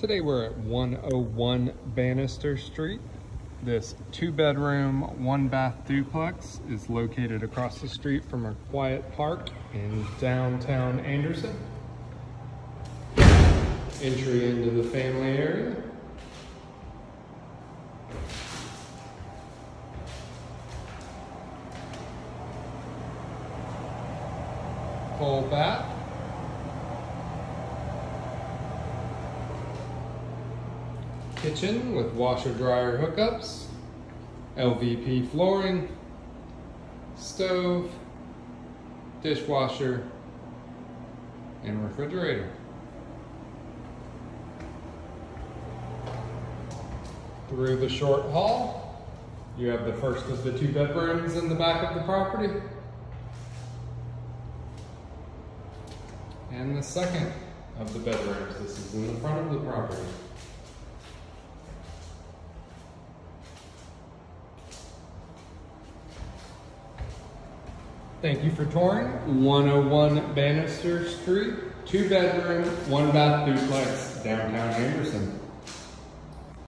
Today we're at 101 Banister Street. This 2-bedroom, 1-bath duplex is located across the street from a quiet park in downtown Anderson. Entry into the family area. Full bath. Kitchen with washer dryer hookups, LVP flooring, stove, dishwasher, and refrigerator. Through the short hall, you have the first of the 2 bedrooms in the back of the property, and the second of the bedrooms. This is in the front of the property. Thank you for touring 101 Banister Street, 2-bedroom, 1-bath duplex, downtown Anderson.